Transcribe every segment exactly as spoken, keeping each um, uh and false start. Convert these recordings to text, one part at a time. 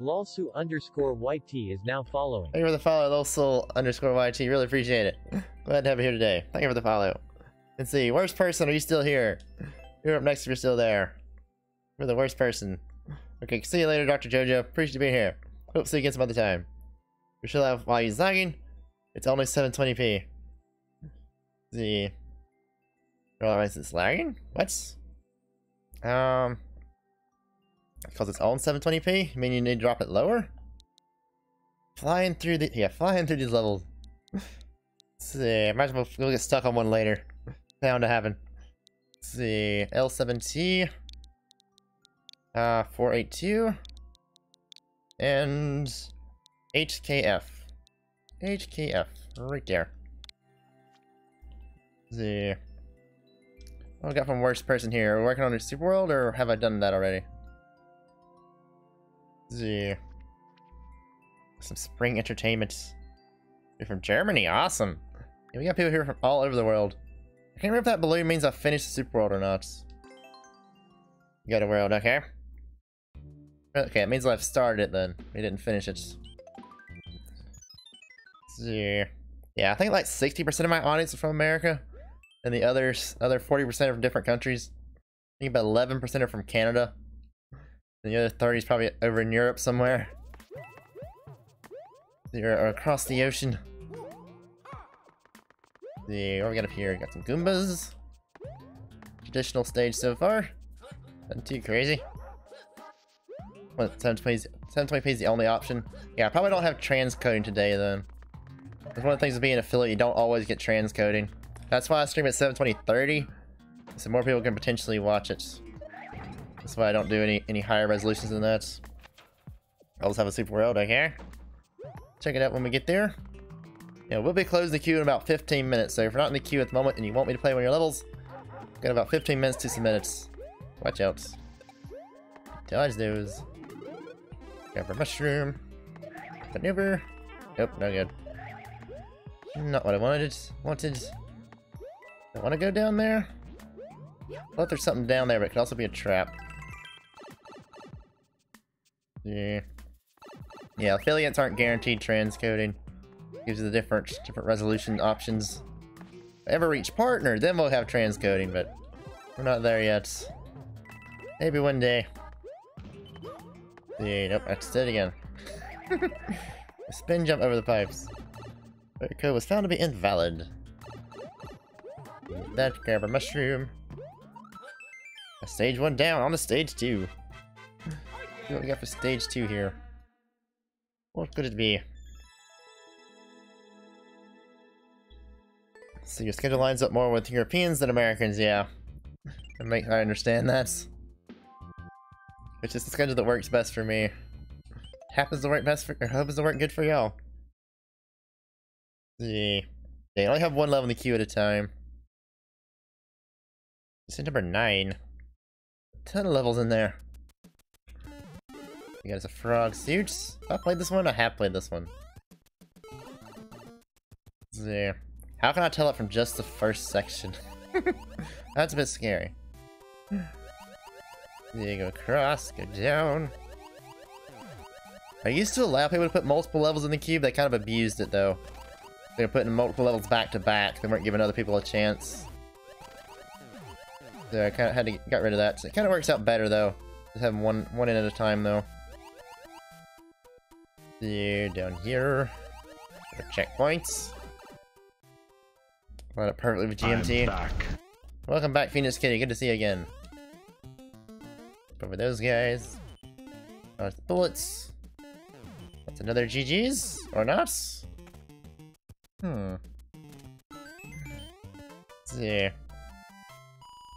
Lolsu underscore YT is now following. Thank you for the follow, Lolsu underscore YT. Really appreciate it. Glad to have you here today. Thank you for the follow. Let's see. Worst person, are you still here? You're up next if you're still there. You're the worst person. Okay, see you later, Doctor Jojo. Appreciate you being here. Hope to see you again some other time. We should have while you're zagging. It's only seven twenty p. The realize it's lagging? What? Um, because it's on seven twenty p. You mean you need to drop it lower? Flying through the yeah, flying through these levels. Let's see, I might as well we'll get stuck on one later. Bound to happen. Let's see, L seven T, uh, four eighty-two, and H K F. H K F, right there. The what I got from worst person here. Are we working on the Super World, or have I done that already? The some spring entertainment. You're from Germany, awesome. Yeah, we got people here from all over the world. I can't remember if that balloon means I finished the Super World or not. You got a world, okay? Okay, it means I've started it then. We didn't finish it. See. Yeah, I think like sixty percent of my audience are from America, and the others, other forty percent are from different countries. I think about eleven percent are from Canada, and the other thirty is probably over in Europe somewhere. They're across the ocean. The what we got up here? We got some Goombas. Traditional stage so far. Nothing too crazy. Well, seven twenty p is the only option. Yeah, I probably don't have transcoding today then. It's one of the things with being an affiliate, you don't always get transcoding. That's why I stream at seven twenty thirty, so more people can potentially watch it. That's why I don't do any any higher resolutions than that. I'll just have a Super World, okay? Check it out when we get there. Yeah, we'll be closing the queue in about fifteen minutes, so if you're not in the queue at the moment and you want me to play one of your levels, I've got about fifteen minutes to submit it. Watch out. Dodge those. Grab a mushroom. Maneuver. Nope, no good. Not what I wanted. Wanted. I want to go down there. I thought there's something down there, but it could also be a trap. Yeah. Yeah, affiliates aren't guaranteed transcoding. Gives you the different different resolution options. If I ever reach partner, then we'll have transcoding, but we're not there yet. Maybe one day. Yeah, nope, that's dead again. A spin jump over the pipes. Code okay, was found to be invalid. That grab a mushroom. A stage one down on to stage two. See what we got for stage two here. What could it be? So your schedule lines up more with Europeans than Americans, yeah. I make I understand that. It's just the schedule that works best for me. Happens to work best for or happens to work good for y'all. Yeah, I only have one level in the queue at a time. It's at number nine. A ton of levels in there. We got us a frog suit. I played this one. I have played this one. Yeah. How can I tell it from just the first section? That's a bit scary. There you go across. Go down. I used to allow people to put multiple levels in the cube. They kind of abused it though. They were putting multiple levels back to back. They weren't giving other people a chance. So I kind of had to get got rid of that. So it kind of works out better though. Just having one one in at a time though. There, down here. Checkpoints. Line up perfectly with G M T. I'm back. Welcome back, Phoenix Kitty. Good to see you again. Over those guys. There's the bullets. That's another G G's or not? Hmm. Yeah.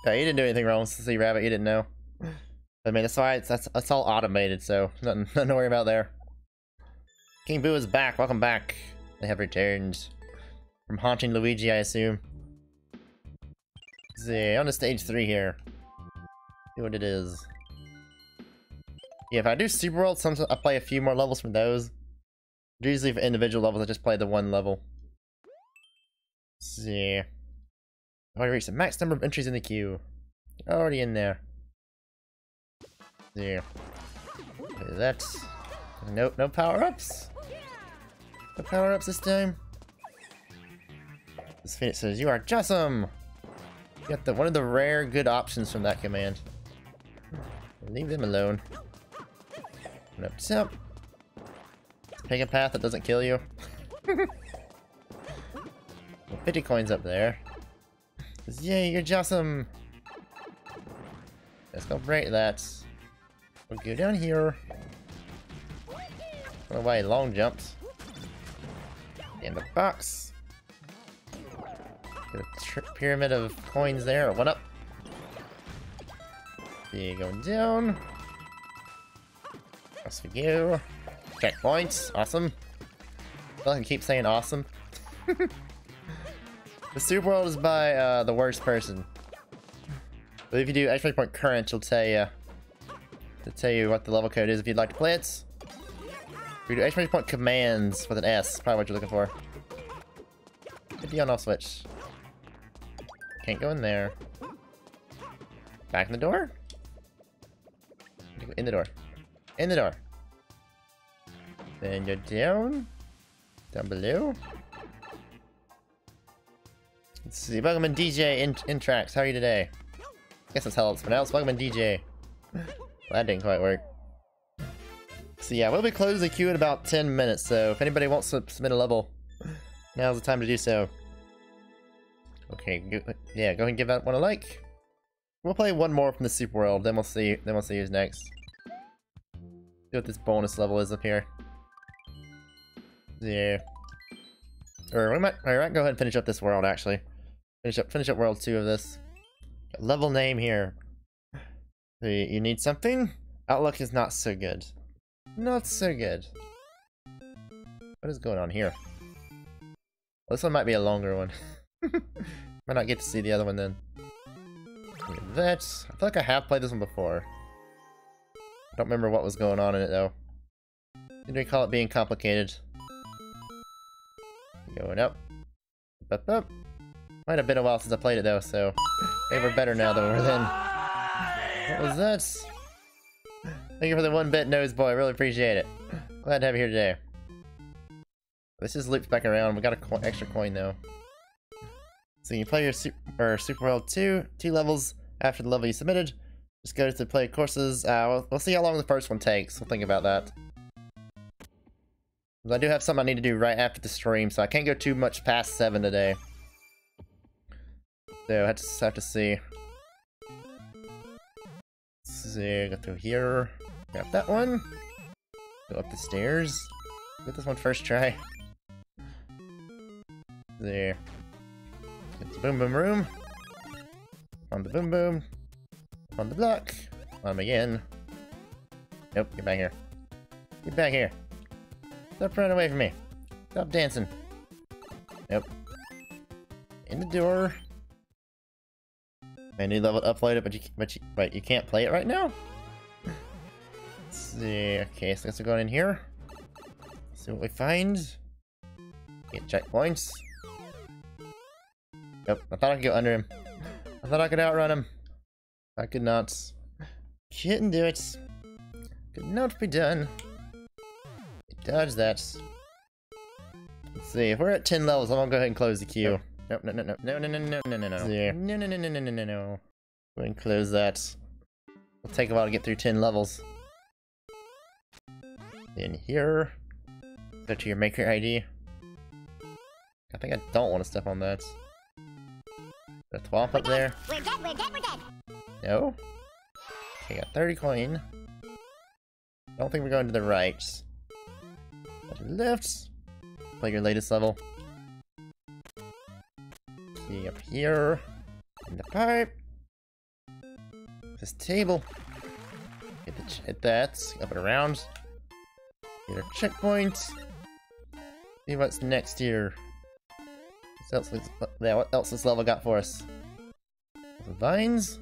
Yeah, you didn't do anything wrong, see Rabbit. You didn't know. I mean, that's why it's that's that's all automated, so nothing, nothing to worry about there. King Boo is back. Welcome back. They have returned from haunting Luigi, I assume. See, on to stage three here. See what it is. Yeah, if I do Super World, sometimes I play a few more levels from those. Usually for individual levels, I just play the one level. See. I already reached the max number of entries in the queue. Already in there. There. Play that. Nope, no power-ups. No power-ups this time. This Phoenix says, "You are Jessam." Got the one of the rare good options from that command. Leave them alone. Nope, nope. Take a path that doesn't kill you. fifty coins up there. Says, "Yay, you're Jessam." Let's go break that. We'll go down here. Run away, long jumps. And the box. Get a tri pyramid of coins there. One up. Yeah, going down. That's for you. Checkpoints. Awesome. I can keep saying awesome. The Super World is by uh, the worst person. But if you do X-ray point current, it'll tell you. It'll tell you what the level code is if you'd like to play it. We do exclamation point commands with an S, probably what you're looking for. Could be on off switch. Can't go in there. Back in the door? In the door. In the door. Then you're down. Down below. Let's see. Welcome in D J in Intrax. How are you today? I guess that's how it's pronounced. Welcome in D J. Well, that didn't quite work. So yeah, we'll be closing the queue in about ten minutes, so if anybody wants to submit a level, now's the time to do so. Okay, go, yeah, go ahead and give that one a like. We'll play one more from the Super World, then we'll see then we'll see who's next. See what this bonus level is up here. Yeah. Or we might alright, go ahead and finish up this world actually. Finish up finish up world two of this. Got level name here. So you, you need something? Outlook is not so good. Not so good. What is going on here? Well, this one might be a longer one. Might not get to see the other one then. That I feel like I have played this one before. I don't remember what was going on in it though. Didn't recall it being complicated. Going up. Up, up. Might have been a while since I played it though, so maybe we're better now than we were then. What was that? Thank you for the one bit nose boy, really appreciate it. Glad to have you here today. This just loops back around. We got an co extra coin though. So you play your Super, Super World two, two levels after the level you submitted. Just go to the play courses. Uh, we'll, we'll see how long the first one takes. We'll think about that. I do have something I need to do right after the stream, so I can't go too much past seven today. So I have to, have to see. So go through here. Grab that one. Go up the stairs. Get this one first try. There. Get the boom boom room. On the boom boom. On the block. On him again. Nope, get back here. Get back here. Stop running away from me. Stop dancing. Nope. In the door. I need level to upload it, but you but you, but you can't play it right now. Let's see. Okay, so I guess we're going in here. Let's see what we find. Get checkpoints. Yep, I thought I could go under him. I thought I could outrun him. I could not. Couldn't do it. Could not be done. Dodge that. Let's see. If we're at ten levels, I'm gonna go ahead and close the queue. Nope, no, no, no, no, no, no, no, no, no, no, yeah. no, no, no, no, no, no, no, no. Go ahead and close that. It'll take a while to get through ten levels. In here. Go to your maker I D. I think I don't want to step on that. Got a thwomp up there. We're dead, we're dead, we're dead. No. Okay, got thirty coin. I don't think we're going to the right. Go to the left. Play your latest level. Up here, in the pipe, this table, hit, the ch hit that, up and around, get our checkpoint, see what's next here, what else, this, yeah, what else this level got for us, some vines,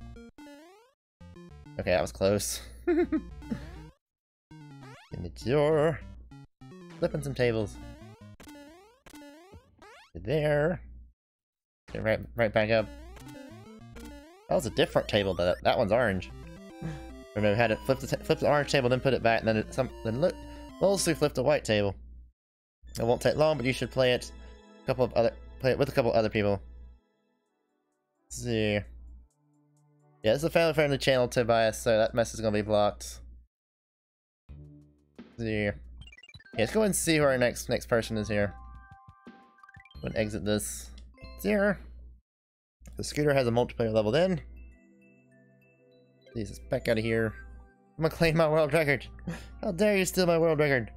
okay that was close, in the door, flipping some tables, there. Get right, right back up. That was a different table. That that one's orange. Remember, we had it flip the flip the orange table, then put it back, and then it some then look Also flipped a white table. It won't take long, but you should play it a couple of other play it with a couple other people. Let's see. Yeah, it's a family friendly channel, Tobias, so that mess is gonna be blocked. Let's see. Yeah, let's go ahead and see who our next next person is here. I'm gonna exit this. There. The scooter has a multiplayer level then. Jesus, back out of here. I'm gonna claim my world record. How dare you steal my world record?